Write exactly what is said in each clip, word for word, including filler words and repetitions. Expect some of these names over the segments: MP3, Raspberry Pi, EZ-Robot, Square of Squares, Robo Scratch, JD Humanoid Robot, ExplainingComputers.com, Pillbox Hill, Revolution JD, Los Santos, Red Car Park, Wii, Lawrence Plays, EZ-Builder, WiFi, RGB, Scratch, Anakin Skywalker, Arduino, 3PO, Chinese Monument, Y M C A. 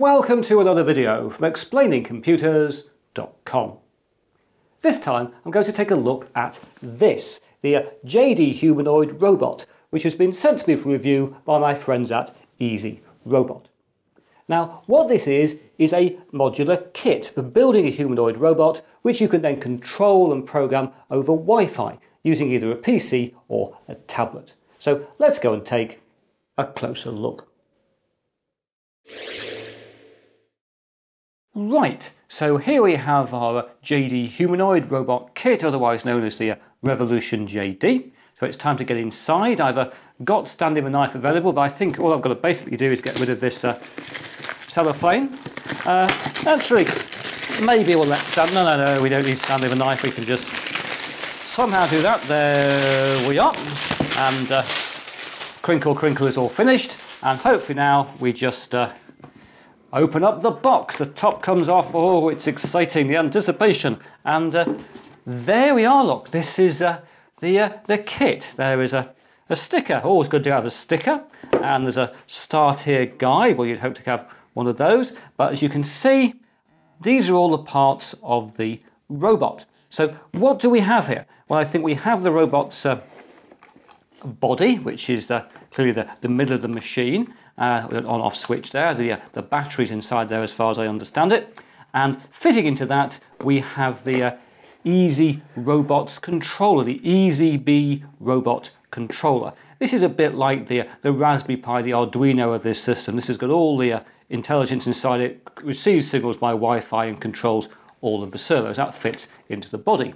Welcome to another video from Explaining Computers dot com. This time I'm going to take a look at this, the J D Humanoid Robot, which has been sent to me for review by my friends at E Z Robot. Now what this is, is a modular kit for building a humanoid robot which you can then control and program over Wi-Fi using either a P C or a tablet. So let's go and take a closer look. Right, so here we have our J D Humanoid Robot kit, otherwise known as the Revolution J D. So it's time to get inside. I've uh, got standing a knife available, but I think all I've got to basically do is get rid of this uh, cellophane. Uh, actually, maybe we'll let stand. No, no, no, we don't need standing a knife. We can just somehow do that. There we are. And uh, crinkle, crinkle is all finished. And hopefully now we just uh, open up the box. The top comes off. Oh, it's exciting, the anticipation. And uh, there we are, look. This is uh, the, uh, the kit. There is a, a sticker. Always good to have a sticker. And there's a start here guide. Well, you'd hope to have one of those. But as you can see, these are all the parts of the robot. So what do we have here? Well, I think we have the robot's uh, body, which is the clearly the, the middle of the machine, uh, an on-off switch there, the, uh, the batteries inside there as far as I understand it. And fitting into that, we have the uh, E Z Robot's controller, the E Z B robot controller. This is a bit like the, the Raspberry Pi, the Arduino of this system. This has got all the uh, intelligence inside it, receives signals by Wi-Fi and controls all of the servos. That fits into the body.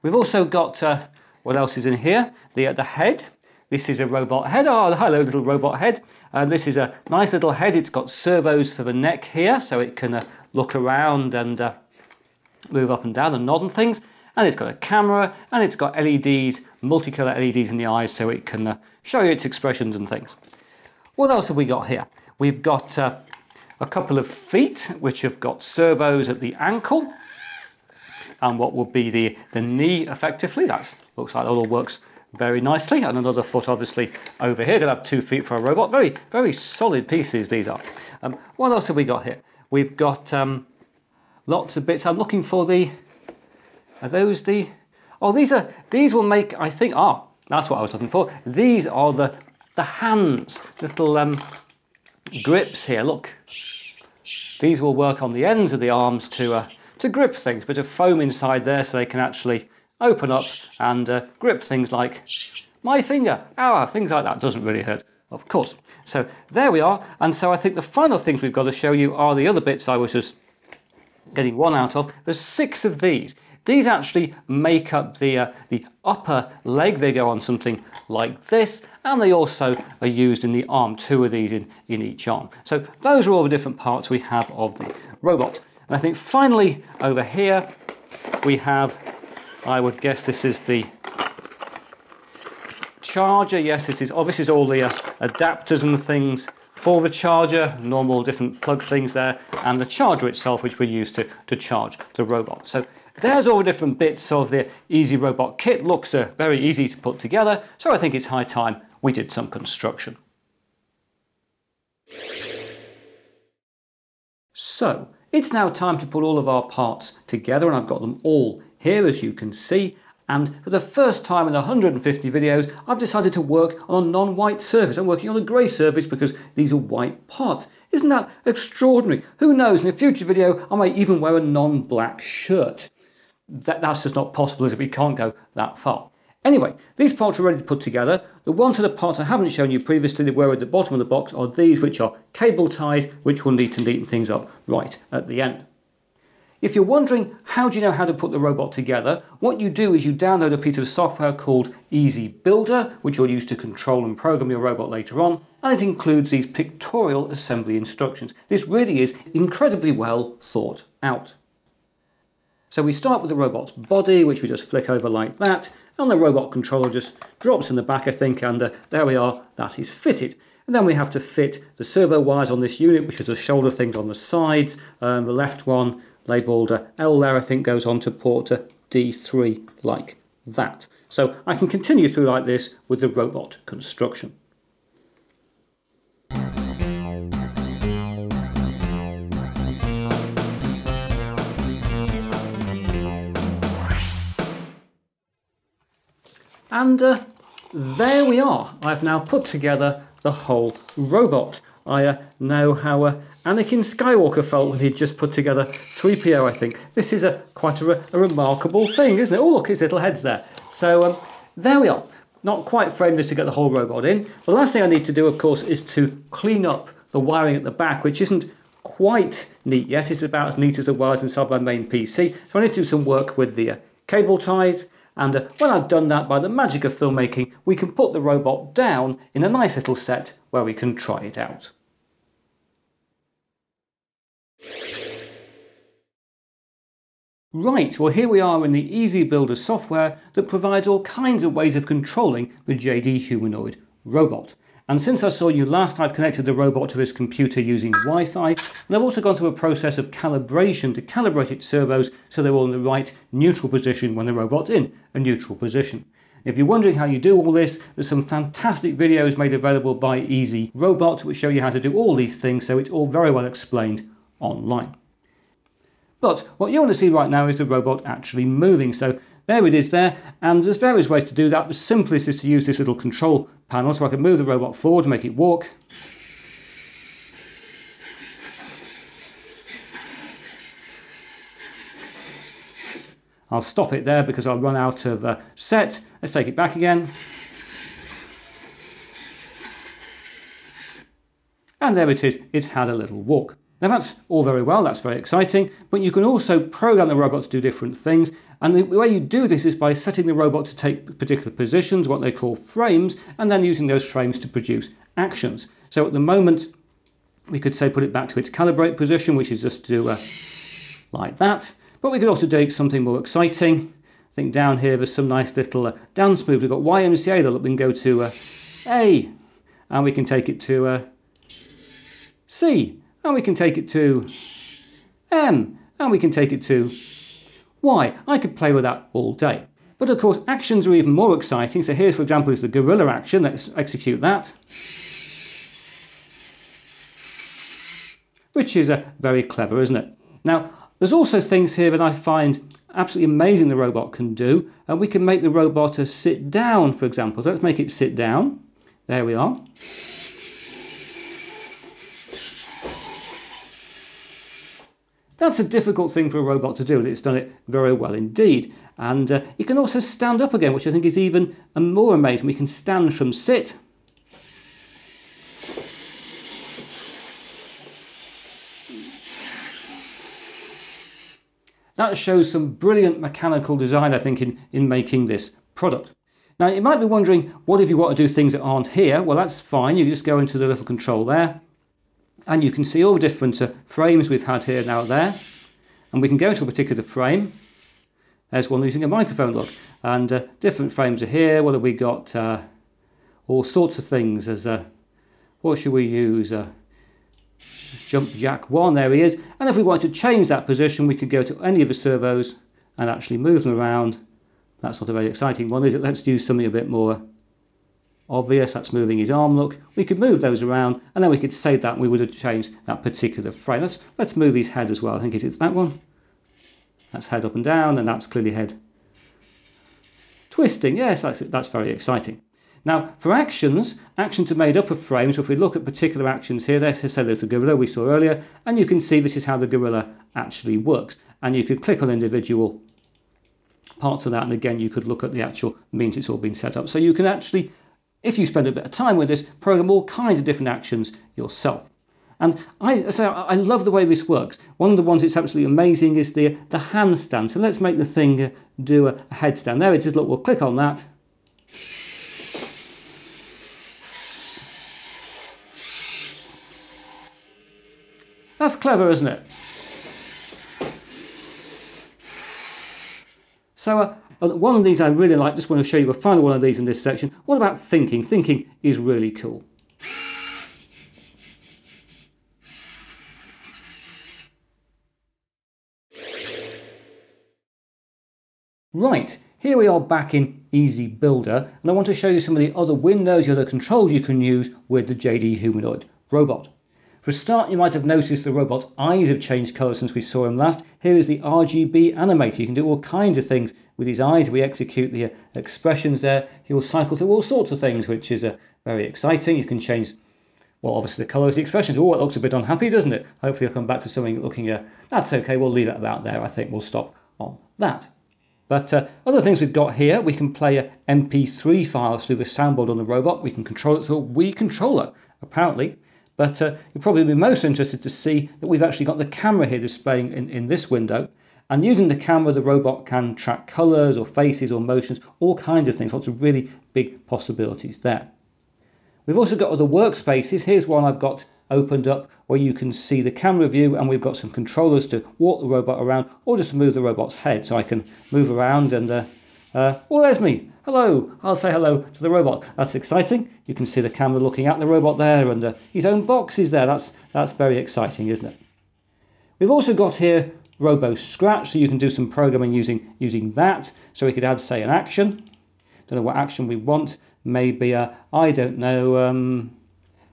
We've also got, uh, what else is in here? The, uh, the head. This is a robot head. Oh, hello, little robot head. Uh, this is a nice little head. It's got servos for the neck here, so it can uh, look around and uh, move up and down and nod and things. And it's got a camera, and it's got L E Ds, multicolour L E Ds in the eyes, so it can uh, show you its expressions and things. What else have we got here? We've got uh, a couple of feet, which have got servos at the ankle, and what would be the, the knee, effectively. That looks like that all works very nicely, and another foot obviously over here. Gonna have two feet for a robot. Very, very solid pieces these are. Um, what else have we got here? We've got um, lots of bits. I'm looking for the. Are those the? Oh, these are. These will make. I think. Ah, that's what I was looking for. These are the the hands. Little um, grips here. Look. These will work on the ends of the arms to uh, to grip things. Bit of foam inside there, so they can actually open up and uh, grip things like my finger, ah, things like that. Doesn't really hurt, of course. So there we are. And so I think the final things we've got to show you are the other bits I was just getting one out of. There's six of these. These actually make up the, uh, the upper leg. They go on something like this, and they also are used in the arm, two of these in, in each arm. So those are all the different parts we have of the robot. And I think finally over here we have, I would guess this is the charger. Yes, this is, oh, this is all the uh, adapters and things for the charger, normal different plug things there, and the charger itself, which we use to, to charge the robot. So there's all the different bits of the E Z Robot kit. Looks uh, very easy to put together, so I think it's high time we did some construction. So it's now time to put all of our parts together, and I've got them all here as you can see, and for the first time in one hundred fifty videos I've decided to work on a non-white surface. I'm working on a grey surface because these are white parts. Isn't that extraordinary? Who knows, in a future video I might even wear a non-black shirt. That, that's just not possible, is it? We can't go that far. Anyway, these parts are ready to put together. The ones that are parts I haven't shown you previously that were at the bottom of the box are these, which are cable ties, which will need to neaten things up right at the end. If you're wondering how do you know how to put the robot together, what you do is you download a piece of software called E Z Builder, which you'll use to control and program your robot later on, and it includes these pictorial assembly instructions. This really is incredibly well thought out. So we start with the robot's body, which we just flick over like that, and the robot controller just drops in the back, I think, and uh, there we are, that is fitted. And then we have to fit the servo wires on this unit, which is the shoulder things on the sides, um, the left one, labelled uh, L there, I think, goes on to port uh, D three like that. So I can continue through like this with the robot construction. And uh, there we are. I've now put together the whole robot. I uh, know how uh, Anakin Skywalker felt when he'd just put together three P O, I think. This is a, quite a, re a remarkable thing, isn't it? Oh, look, his little head's there. So um, there we are. Not quite framed to get the whole robot in. The last thing I need to do, of course, is to clean up the wiring at the back, which isn't quite neat yet. It's about as neat as the wires inside my main P C. So I need to do some work with the uh, cable ties. And uh, when I've done that, by the magic of filmmaking, we can put the robot down in a nice little set where we can try it out. Right, well here we are in the E Z-Builder software that provides all kinds of ways of controlling the J D Humanoid Robot. And since I saw you last, I've connected the robot to his computer using Wi-Fi, and I've also gone through a process of calibration to calibrate its servos so they're all in the right neutral position when the robot's in a neutral position. If you're wondering how you do all this, there's some fantastic videos made available by E Z-Robot which show you how to do all these things, so it's all very well explained online. But what you want to see right now is the robot actually moving. So there it is there, and there's various ways to do that. The simplest is to use this little control panel, so I can move the robot forward to make it walk. I'll stop it there because I'll run out of uh, set. Let's take it back again. And there it is, it's had a little walk. Now that's all very well, that's very exciting, but you can also program the robot to do different things, and the way you do this is by setting the robot to take particular positions, what they call frames, and then using those frames to produce actions. So at the moment, we could say put it back to its calibrate position, which is just to do uh, like that, but we could also do something more exciting. I think down here there's some nice little uh, dance move. We've got Y M C A, that we can go to uh, A, and we can take it to uh, C. And we can take it to M, and we can take it to Y. I could play with that all day. But of course, actions are even more exciting. So here, for example, is the gorilla action. Let's execute that. Which is uh, very clever, isn't it? Now, there's also things here that I find absolutely amazing the robot can do. And we can make the robot uh, sit down, for example. So let's make it sit down. There we are. That's a difficult thing for a robot to do, and it's done it very well indeed. And uh, it can also stand up again, which I think is even more amazing. We can stand from sit. That shows some brilliant mechanical design, I think, in, in making this product. Now, you might be wondering, what if you want to do things that aren't here? Well, that's fine. You just go into the little control there. And you can see all the different uh, frames we've had here now there. And we can go to a particular frame. There's one using a microphone, look. And uh, different frames are here. What have we got? Uh, all sorts of things. As uh, what should we use? Uh, jump jack one, there he is. And if we wanted to change that position, we could go to any of the servos and actually move them around. That's not a very exciting one, is it? Let's do something a bit more obvious. That's moving his arm, look. We could move those around, and then we could save that and we would have changed that particular frame. Let's, let's move his head as well. I think is it that one? That's head up and down, and that's clearly head twisting. Yes, that's, that's very exciting. Now, for actions, actions are made up of frames. So if we look at particular actions here, let's say there's the gorilla we saw earlier, and you can see this is how the gorilla actually works. And you could click on individual parts of that, and again, you could look at the actual means it's all been set up. So you can actually, if you spend a bit of time with this, program all kinds of different actions yourself. And I so I love the way this works. One of the ones that's absolutely amazing is the, the handstand. So let's make the thing do a headstand. There it is, look, we'll click on that. That's clever, isn't it? So, uh, one of these I really like, just want to show you a final one of these in this section. What about thinking? Thinking is really cool. Right, here we are back in E Z-Builder, and I want to show you some of the other windows, the other controls you can use with the J D Humanoid Robot. For a start, you might have noticed the robot's eyes have changed colour since we saw him last. Here is the R G B animator. You can do all kinds of things with his eyes. If we execute the expressions there, he will cycle through all sorts of things, which is uh, very exciting. You can change, well, obviously the colours, the expressions. Oh, it looks a bit unhappy, doesn't it? Hopefully I'll come back to something looking, uh, that's okay, we'll leave it about there. I think we'll stop on that. But uh, other things we've got here, we can play uh, M P three files through the soundboard on the robot. We can control it through a Wii controller, apparently. But uh, you'll probably be most interested to see that we've actually got the camera here displaying in, in this window. And using the camera, the robot can track colours or faces or motions, all kinds of things, lots of really big possibilities there. We've also got other workspaces. Here's one I've got opened up where you can see the camera view, and we've got some controllers to walk the robot around or just to move the robot's head, so I can move around and... Uh, Uh, oh, there's me. Hello. I'll say hello to the robot. That's exciting. You can see the camera looking at the robot there, and uh, his own box is there. That's, that's very exciting, isn't it? We've also got here Robo Scratch, so you can do some programming using, using that. So we could add, say, an action. Don't know what action we want. Maybe, uh, I don't know, um,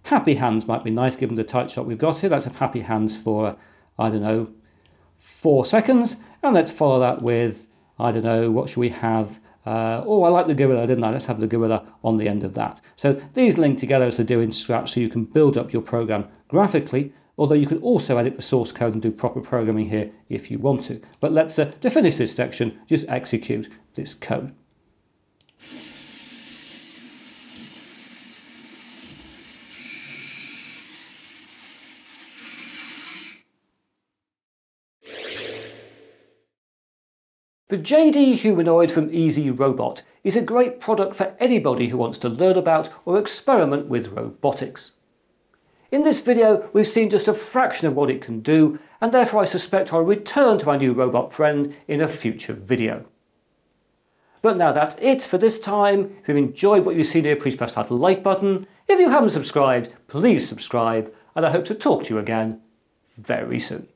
happy hands might be nice given the tight shot we've got here. Let's have happy hands for, uh, I don't know, four seconds. And let's follow that with... I don't know, what should we have? Uh, oh, I like the gorilla, didn't I? Let's have the gorilla on the end of that. So these link together as they do in Scratch, so you can build up your program graphically, although you can also edit the source code and do proper programming here if you want to. But let's, uh, to finish this section, just execute this code. The J D Humanoid from E Z-Robot is a great product for anybody who wants to learn about or experiment with robotics. In this video, we've seen just a fraction of what it can do, and therefore I suspect I'll return to our new robot friend in a future video. But now that's it for this time. If you've enjoyed what you've seen here, please press that like button. If you haven't subscribed, please subscribe, and I hope to talk to you again very soon.